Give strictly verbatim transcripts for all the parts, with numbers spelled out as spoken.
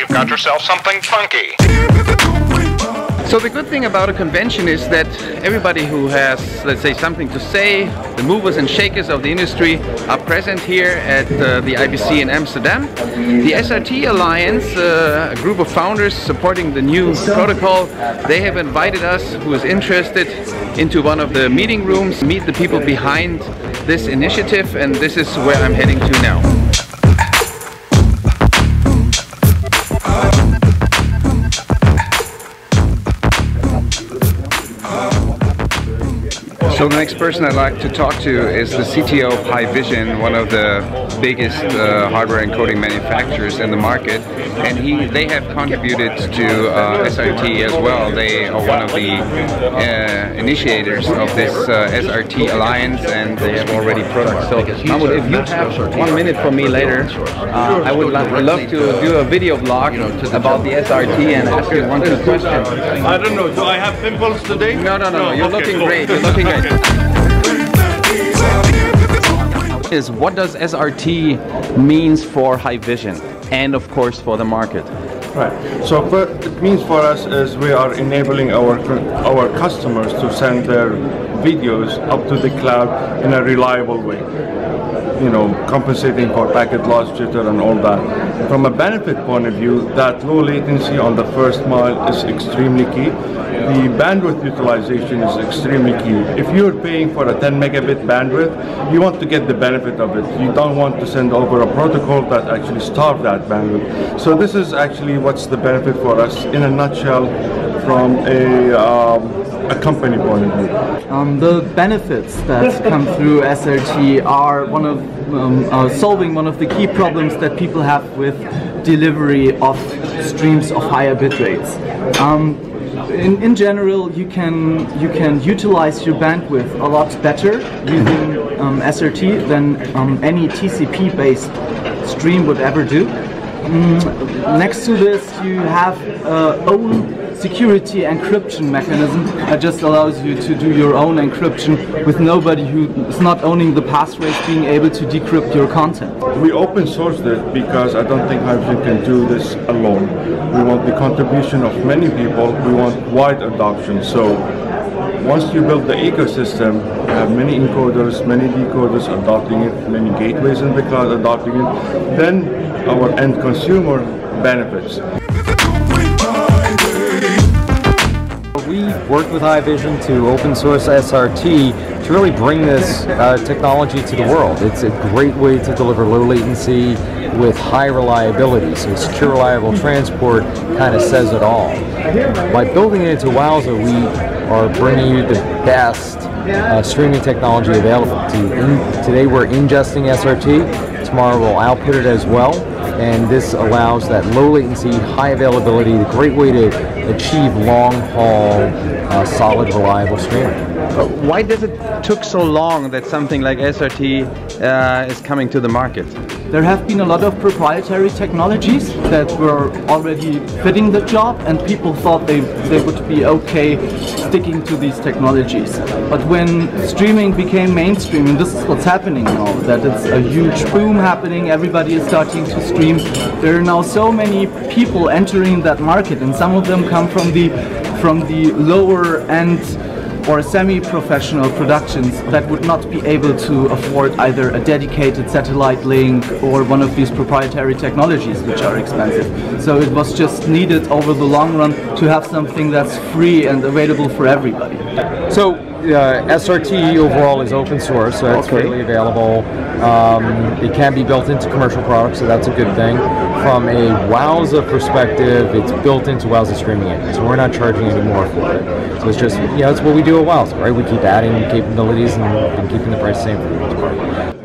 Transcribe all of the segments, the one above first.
You've got yourself something funky. So the good thing about a convention is that everybody who has, let's say, something to say, the movers and shakers of the industry are present here at uh, the I B C in Amsterdam. The S R T Alliance, uh, a group of founders supporting the new protocol, they have invited us, who is interested, into one of the meeting rooms, meet the people behind this initiative, and this is where I'm heading to now. So the next person I'd like to talk to is the C T O of Haivision, one of the biggest uh, hardware encoding manufacturers in the market, and he they have contributed to uh, S R T as well. They are one of the uh, initiators of this uh, S R T Alliance, and they have already products. So Mahmoud, if you have one minute for me later, uh, I would love to do a video blog about the S R T and ask you one or two questions. I don't know, do I have pimples today? No, no, no, no. You're looking great. You're looking great. Is what does S R T means for Haivision and of course for the market? Right. So what it means for us is we are enabling our our customers to send their videos up to the cloud in a reliable way. You know, compensating for packet loss, jitter and all that. From a benefit point of view, that low latency on the first mile is extremely key. The bandwidth utilization is extremely key. If you're paying for a ten megabit bandwidth, you want to get the benefit of it. You don't want to send over a protocol that actually starves that bandwidth. So this is actually what's the benefit for us in a nutshell from a, um, a company point of view. Um, the benefits that come through S R T are one of um, uh, solving one of the key problems that people have with delivery of streams of higher bit rates. Um, In, in general, you can you can utilize your bandwidth a lot better using um, S R T than um, any T C P-based stream would ever do. Mm, next to this, you have uh, own security encryption mechanism that just allows you to do your own encryption with nobody who is not owning the passphrase being able to decrypt your content. We open sourced it because I don't think Haivision can do this alone. We want the contribution of many people. We want wide adoption. So once you build the ecosystem, you have many encoders, many decoders adopting it, many gateways in the cloud adopting it, then our end consumer benefits. We worked with Haivision to open source S R T to really bring this uh, technology to the world. It's a great way to deliver low latency with high reliability, so secure reliable transport kind of says it all. By building it into Wowza, we are bringing you the best uh, streaming technology available. To today we're ingesting S R T, tomorrow we'll output it as well, and this allows that low latency, high availability, the great way to achieve long haul, uh, solid, reliable streaming. Why does it took so long that something like S R T uh, is coming to the market? There have been a lot of proprietary technologies that were already fitting the job, and people thought they, they would be okay sticking to these technologies. But when streaming became mainstream, and this is what's happening now, that it's a huge boom happening, everybody is starting to stream. There are now so many people entering that market, and some of them come from the, from the lower end or semi-professional productions that would not be able to afford either a dedicated satellite link or one of these proprietary technologies which are expensive. So it was just needed over the long run to have something that's free and available for everybody. So uh, S R T overall is open source, so it's okay. Freely available. Um, it can be built into commercial products, so that's a good thing. From a Wowza perspective, it's built into Wowza Streaming Engine, so we're not charging any more for it. So it's just, you know, it's what we do at Wowza, right? We keep adding capabilities and, and keeping the price the same for the most part.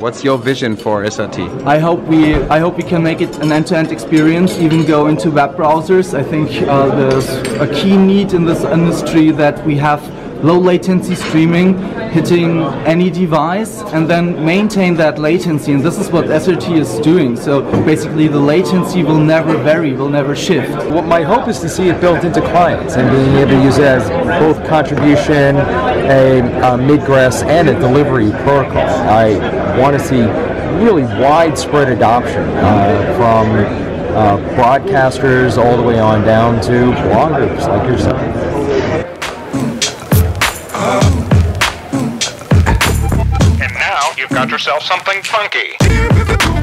What's your vision for S R T? I hope we I hope we can make it an end-to-end experience, even go into web browsers. I think uh, there's a key need in this industry that we have low latency streaming hitting any device and then maintain that latency, and this is what S R T is doing. So basically the latency will never vary, will never shift. Well, my hope is to see it built into clients and being able to use it as both contribution, a, a midgress and a delivery protocol. I want to see really widespread adoption uh, from uh, broadcasters all the way on down to bloggers like yourself. You've got yourself something funky.